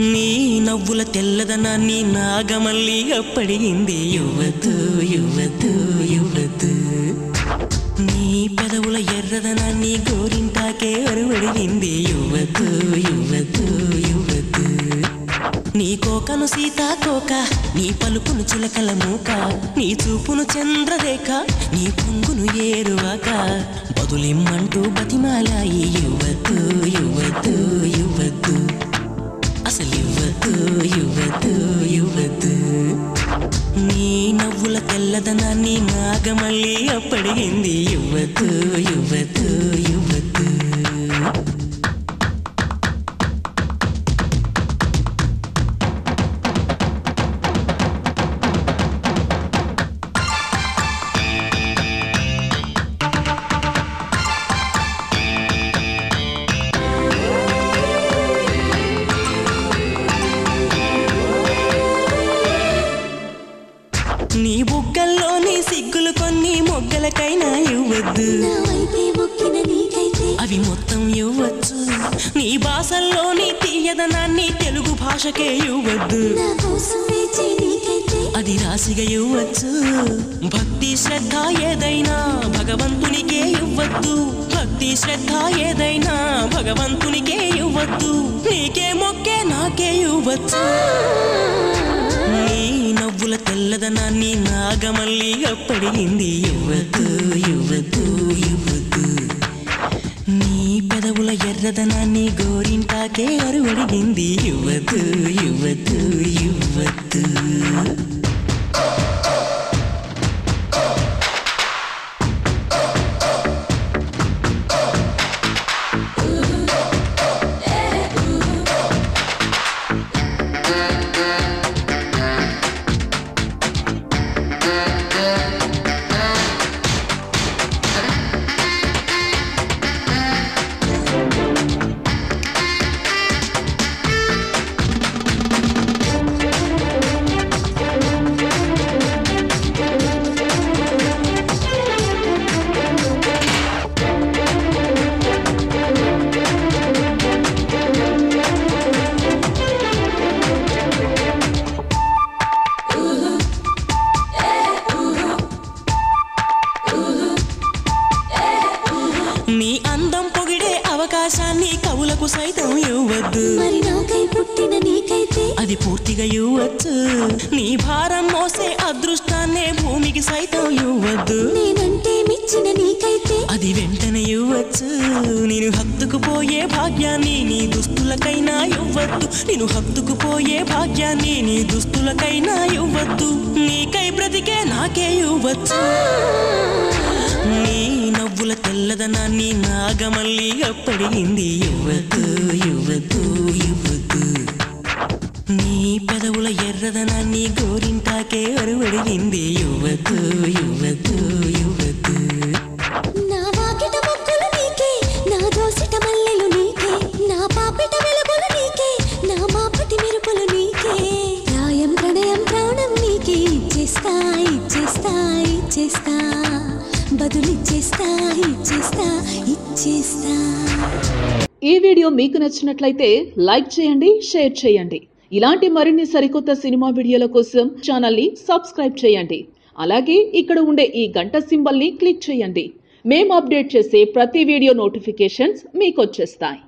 నీ నవ్వుల తెల్లదనా నీ నాగమల్లి అప్పడింది యువతు యువతు యువతు నీ పెదవుల ఎర్రదనా నీ గోరింటాకే అరువడిగింది యువతు యువతు యువతు నీ కోకను సీతాకోక నీ పలుకును చిలకల మూక నీ చూపును చంద్రరేఖ నీ పొంగును ఏరువాక బదులిమ్మంటూ బతిమాలాయి యువతు యువతు యువతు అసలు యువతు యువతు యువతు నీ నవ్వుల తెల్లదనా నీ నాగమల్లి అప్పడిగింది యువతు యువతు యువతు నీ బుగ్గల్లో నీ సిగ్గులు కొన్ని మొగ్గలకైనా ఇవ్వద్దు అవి మొత్తం ఇవ్వచ్చు నీ భాషల్లో నీ తీయదనాన్ని తెలుగు భాషకే ఇవ్వద్దు అది రాసిగా ఇవ్వచ్చు భక్తి శ్రద్ధ ఏదైనా భగవంతునికే ఇవ్వద్దు భక్తి శ్రద్ధ ఏదైనా భగవంతునికే ఇవ్వద్దు నీకే మొక్కే నాకే ఇవ్వచ్చు నీ నవ్వుల తెల్లదనా నీ నాగమల్లి అప్పడింది యువతు యువతు యువతు నీ పెదవుల ఎర్రదనా నీ గోరింటాకే అరువడిగింది యువతు యువతు యువతు నీ అందం పొగిడే అవకాశాన్ని కవులకు సైతం ఇవ్వద్దు అది పూర్తిగా ఇవ్వచ్చు నీ భారం మోసే అదృష్టాన్నే భూమికి సైతం ఇవ్వద్దు అది వెంటనే ఇవ్వచ్చు నేను హత్తుకుపోయే భాగ్యాన్ని నీ దుస్తులకైనా ఇవ్వద్దు నేను హత్తుకుపోయే భాగ్యాన్ని నీ దుస్తులకైనా ఇవ్వద్దు నీకై బ్రతికే నాకే ఇవ్వచ్చు నీ నవ్వుల తెల్లదనా నీ నాగమల్లి అప్పడిగింది యువతు యువతు యువతు నీ పెదవుల ఎర్రదనా నీ గోరింటాకే అరువడిగింది యువతు యువతు యువతు నా వాకిట మొక్కలు నీకే నా దోసిట మల్లెలు నీకే నా పాపిట వెలుగులు నీకే నా మాపటి మెరుపులు నీకే రాయం ప్రణయం ప్రాణం నీకే ఇచ్చేస్తా ఇచ్చేస్తా ఇచ్చేస్తా ఈ వీడియో మీకు నచ్చినట్లయితే లైక్ చేయండి, షేర్ చేయండి. ఇలాంటి మరిన్ని సరికొత్త సినిమా వీడియోల కోసం ఛానల్ని సబ్స్క్రైబ్ చేయండి. అలాగే ఇక్కడ ఉండే ఈ గంట సింబల్ని క్లిక్ చేయండి. మేము అప్డేట్ చేసే ప్రతి వీడియో నోటిఫికేషన్స్ మీకు వచ్చేస్తాయి.